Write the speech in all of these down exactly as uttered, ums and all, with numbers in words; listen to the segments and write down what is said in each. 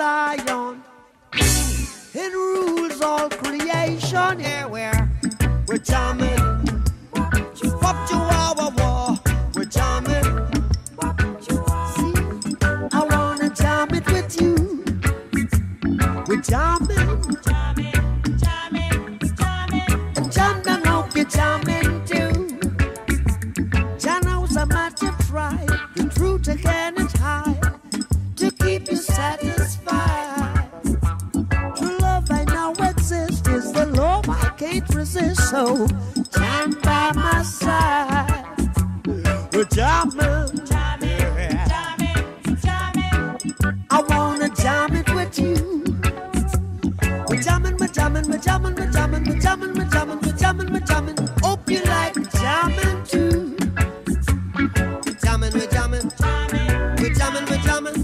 Zion and rules all creation. Yeah, we're, we're jamming. Pop to our war, we're jamming. See, I wanna jam it with you. We're jamming, jamming, jamming, jamming. And jam down hope you're jamming too. Jam now's a matter of pride. The truth again is high. To keep you satisfied. True love I now exist is the love I can't resist. So stand by my side. We're jamming, jamming, jamming, jamming. I wanna jam it with you. We're jamming, we're jamming, we're jamming, we're jamming, we're jamming, we're jamming, we're jamming, we're jamming. Hope you like jamming too. We're jamming, we're jamming, we're jamming, we're jamming.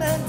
My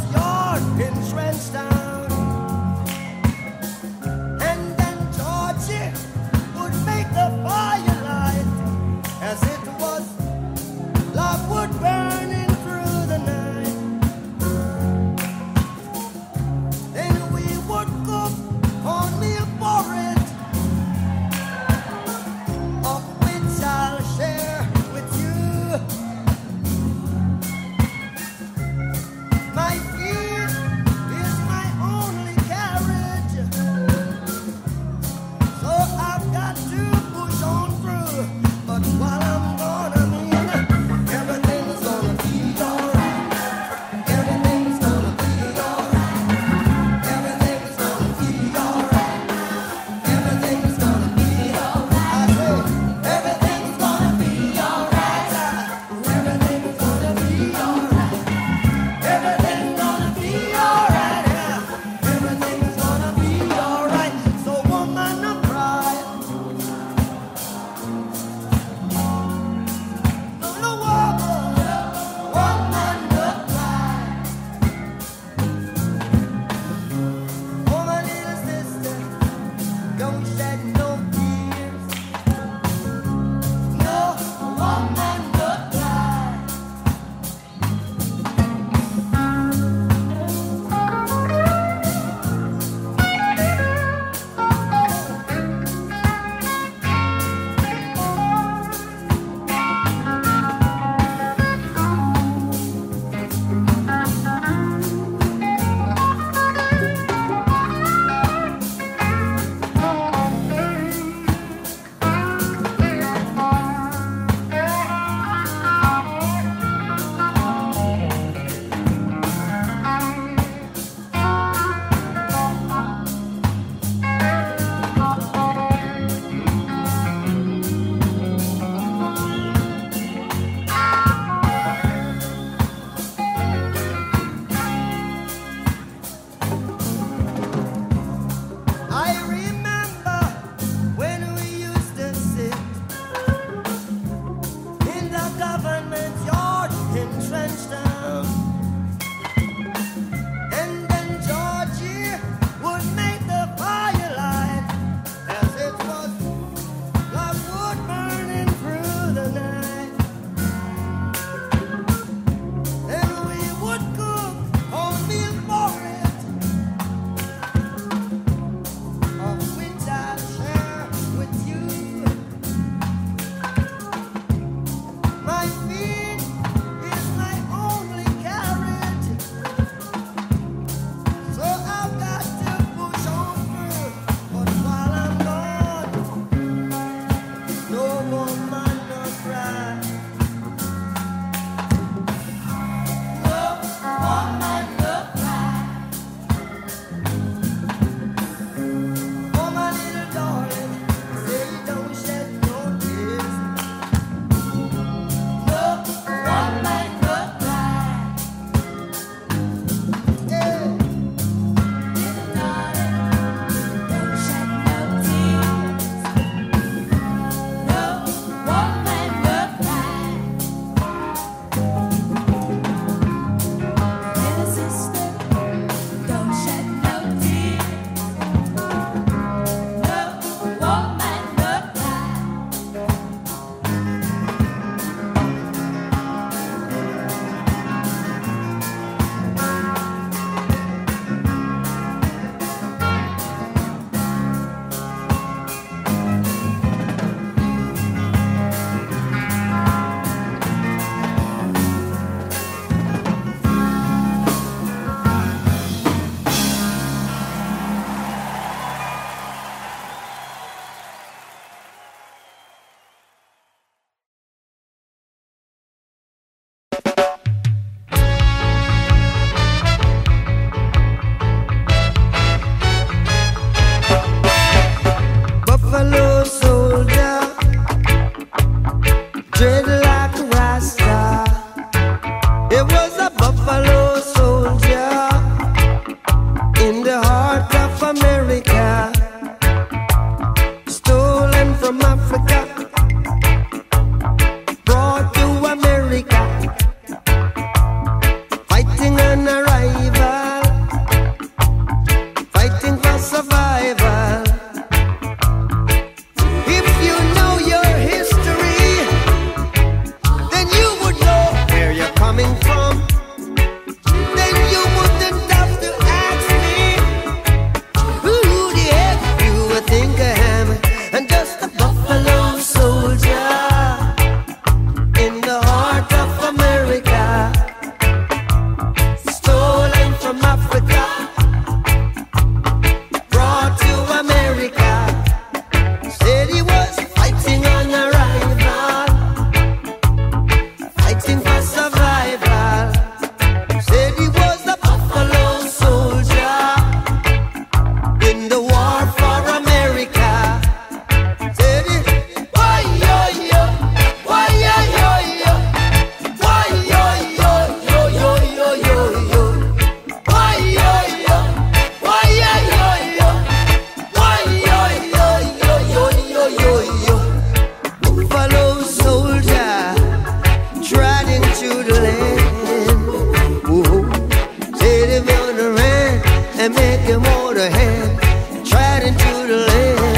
and make him hold her hand, tried into the land.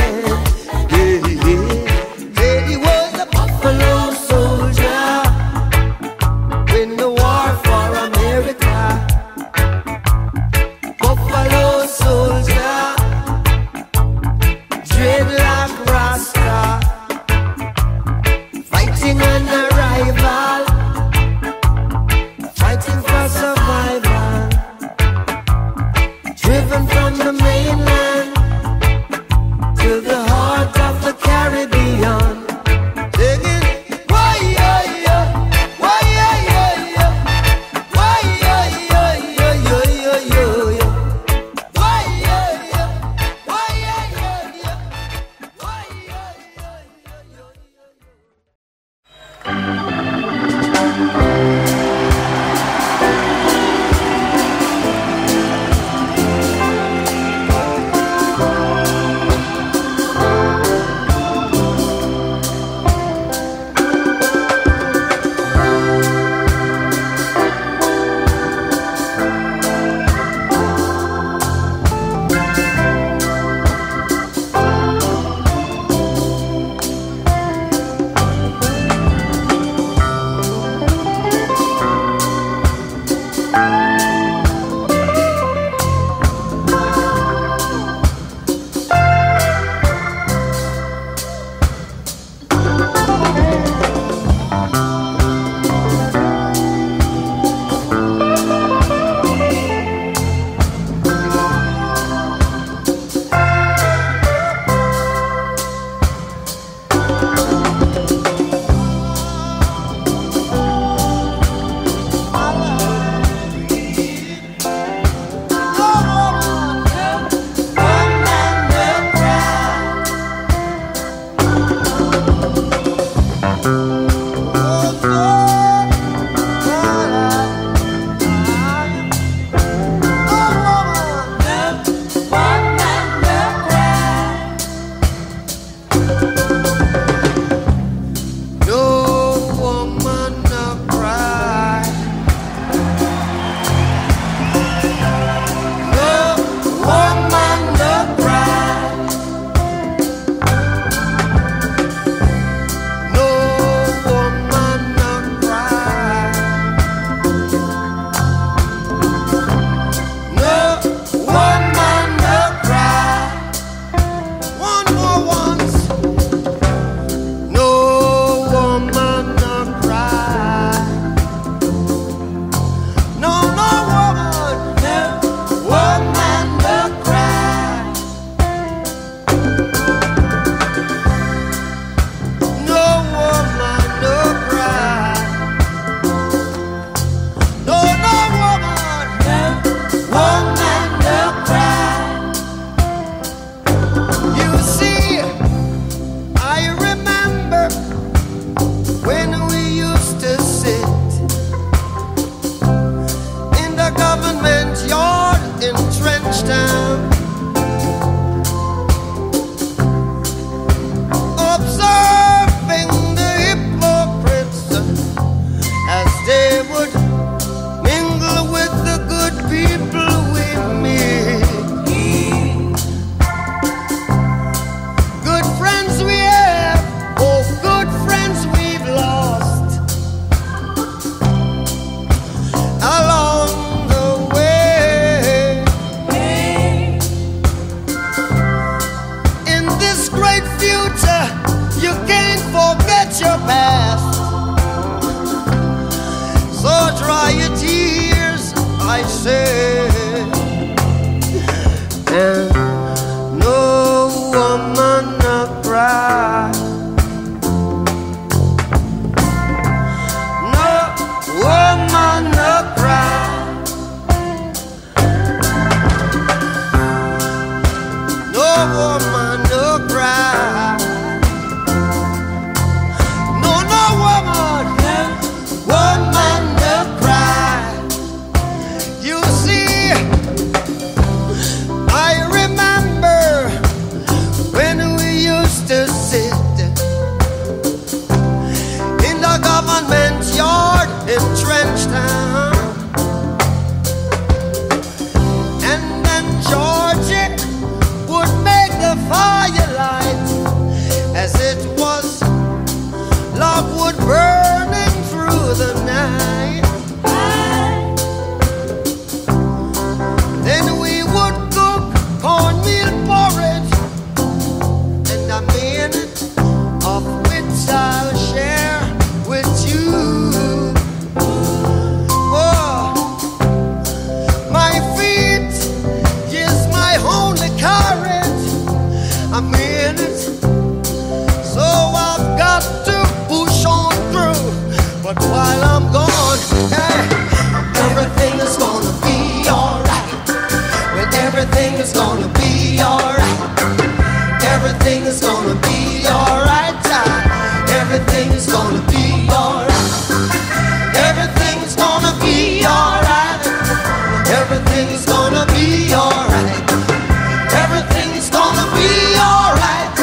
Yeah, yeah, yeah, he was a buffalo soldier in the war for America. Buffalo soldier, dreadlock rasta, fighting on the rival, fighting for survival, driven from is gonna be alright. Everything is gonna be alright. Everything is gonna be alright. Everything is gonna be alright. Everything is gonna be alright. Everything is gonna be alright.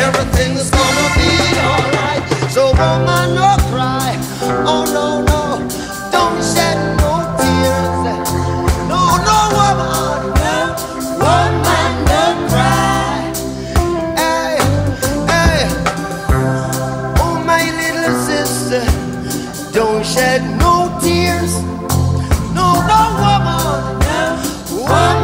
Everything is gonna be alright. So woman, no cry. Oh no, no. Don't shed no tears. No, no woman, no woman, no cry. Hey, hey. Oh my little sister, don't shed no tears. No, no woman, no woman, no cry.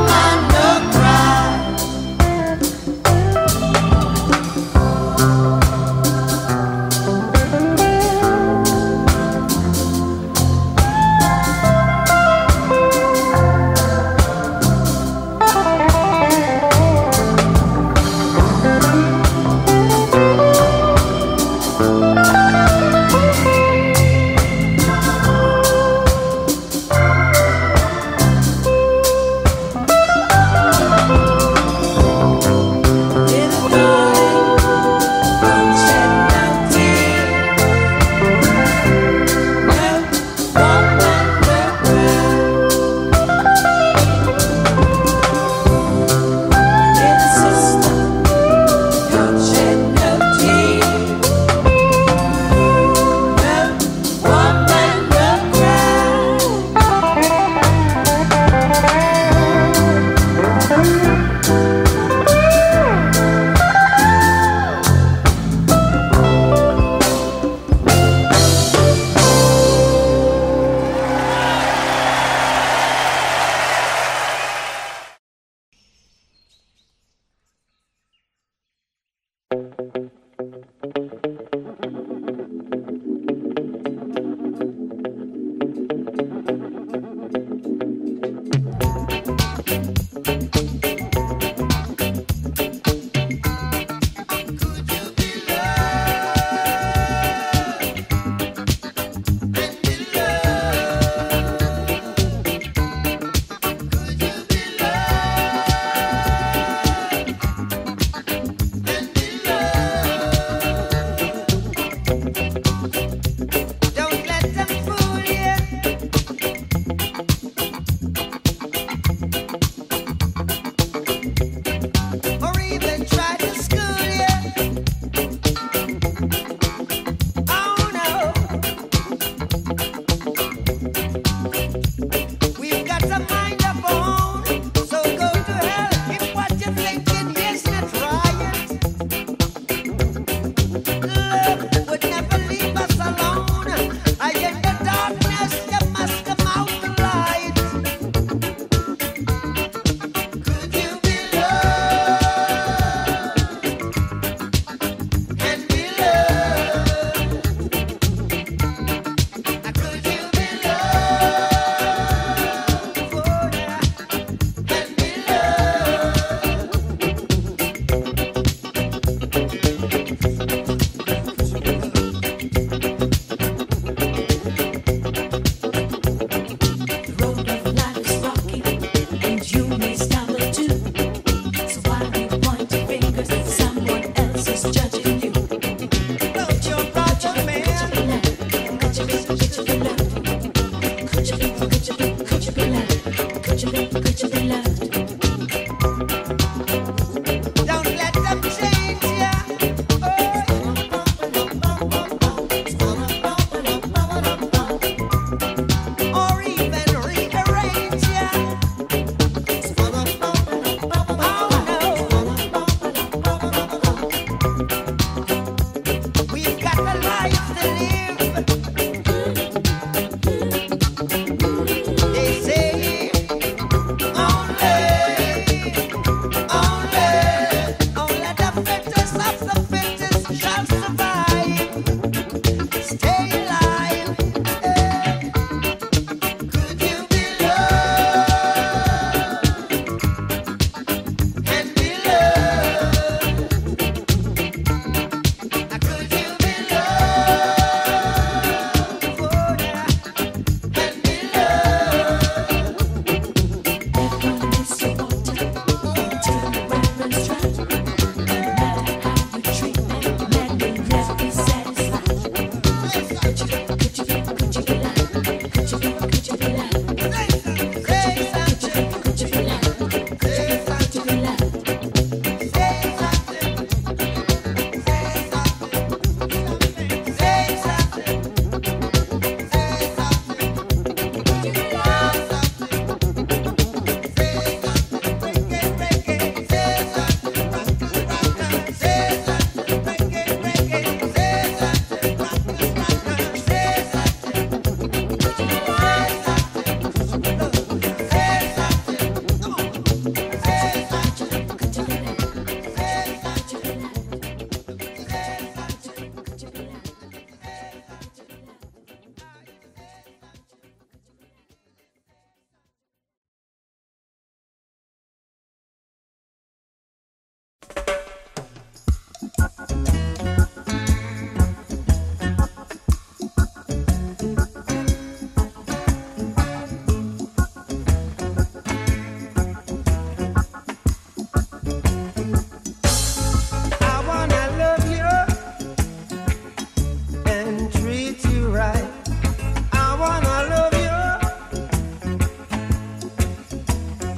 Hey!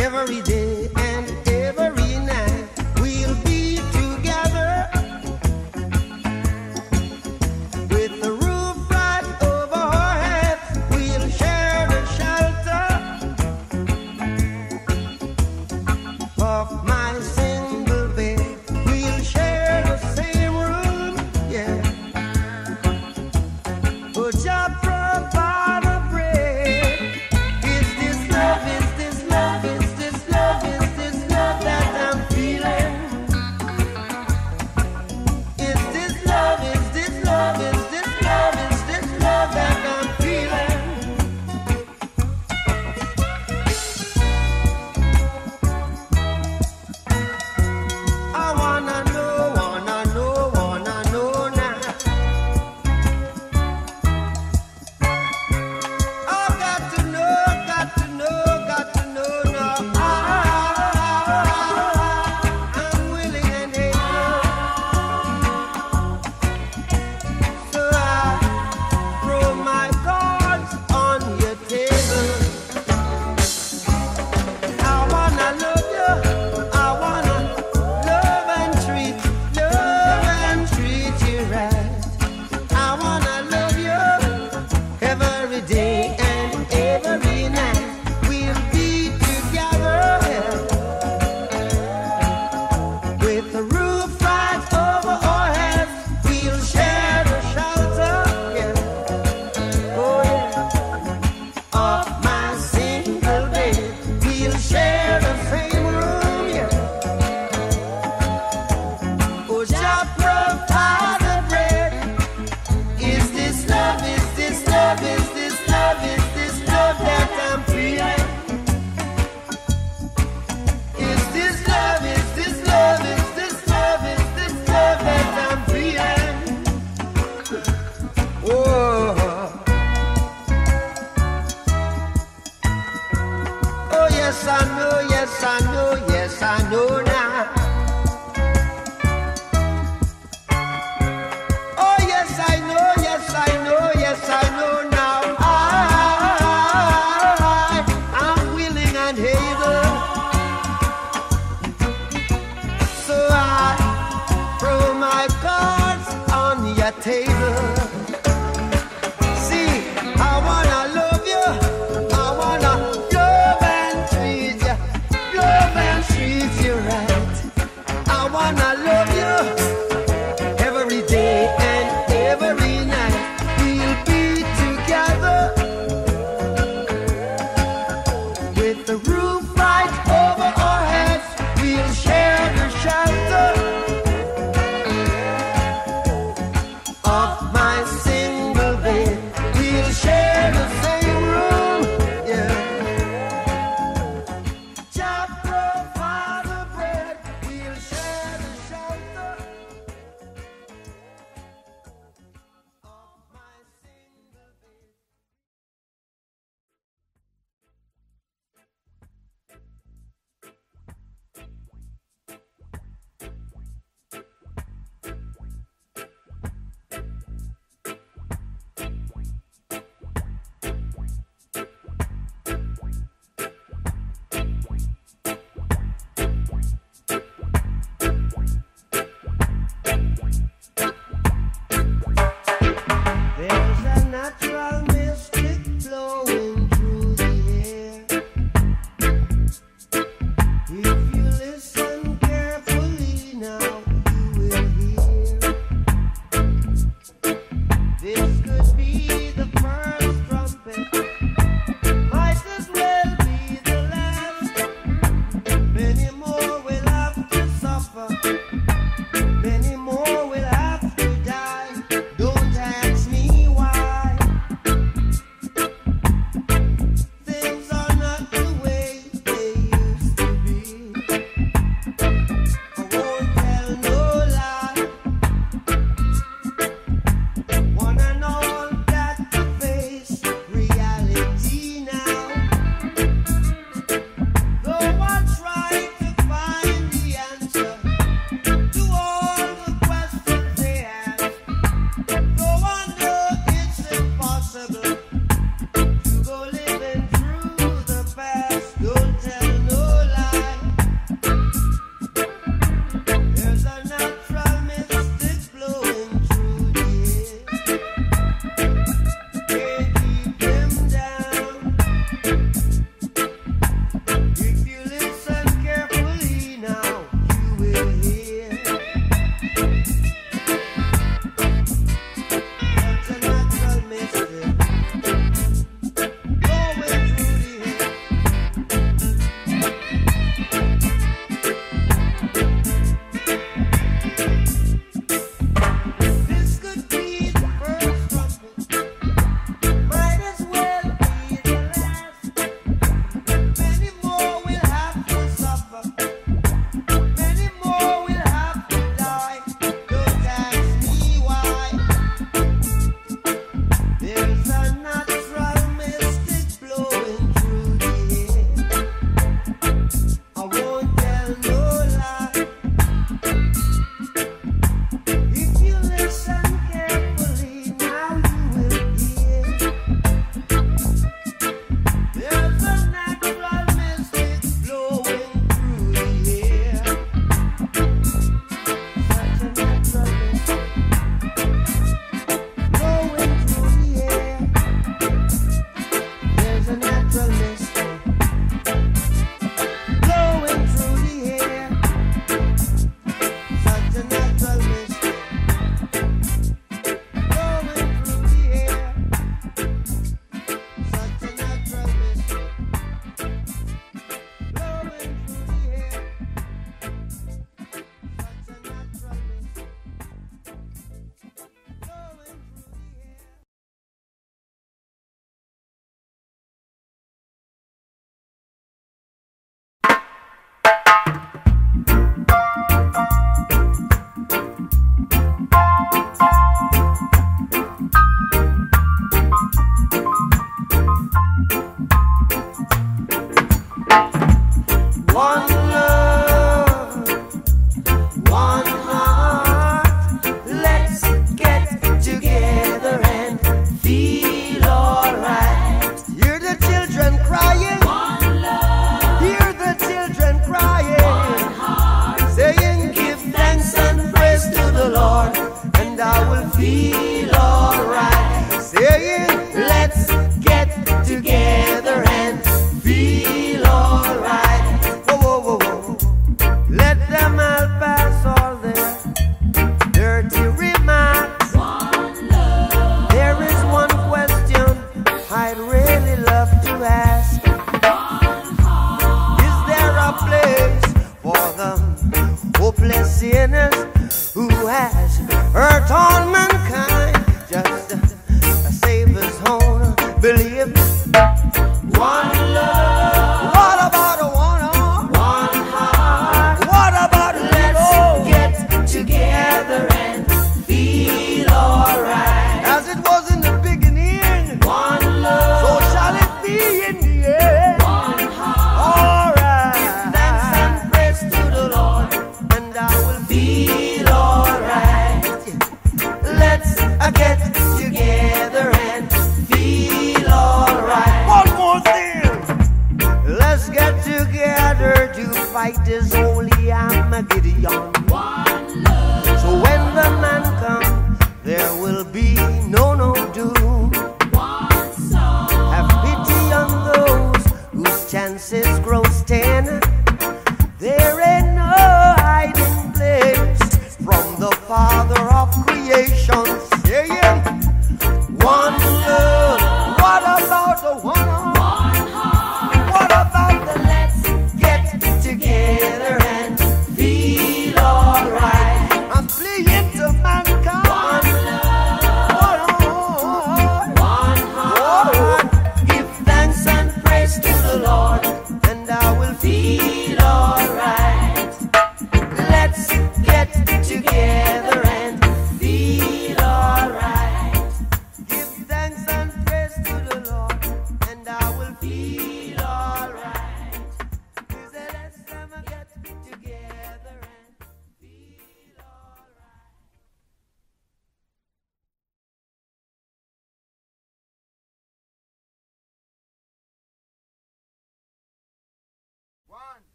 every day and every night. We'll be together with the roof right over our heads. We'll share the shelter of my single bed. We'll share the same room, yeah. Good job. Yes, I know, yes, I know, yes, I know now. Oh, yes, I know, yes, I know, yes, I know now. I, I'm willing and able. So I throw my cards on your table. With the roof right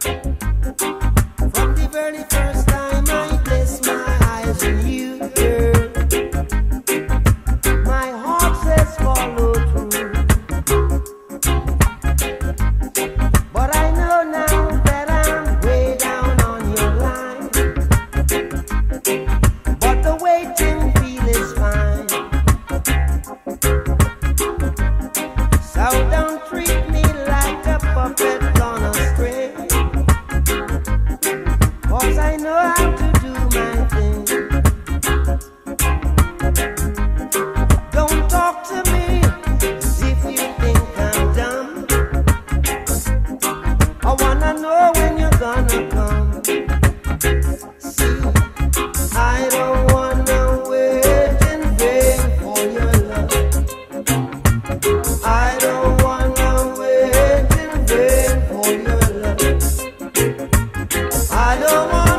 From the very first time I placed my eyes on you, girl, my heart says follow through. But I know now that I'm way down on your line, but the waiting feel is fine. So don't treat me like a puppet. I know how to do my thing. Don't talk to me as if you think I'm dumb. I wanna know when you're gonna come. See, I don't wanna wait in vain for your love. I don't wanna wait in vain for your love. I don't wanna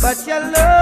but your love.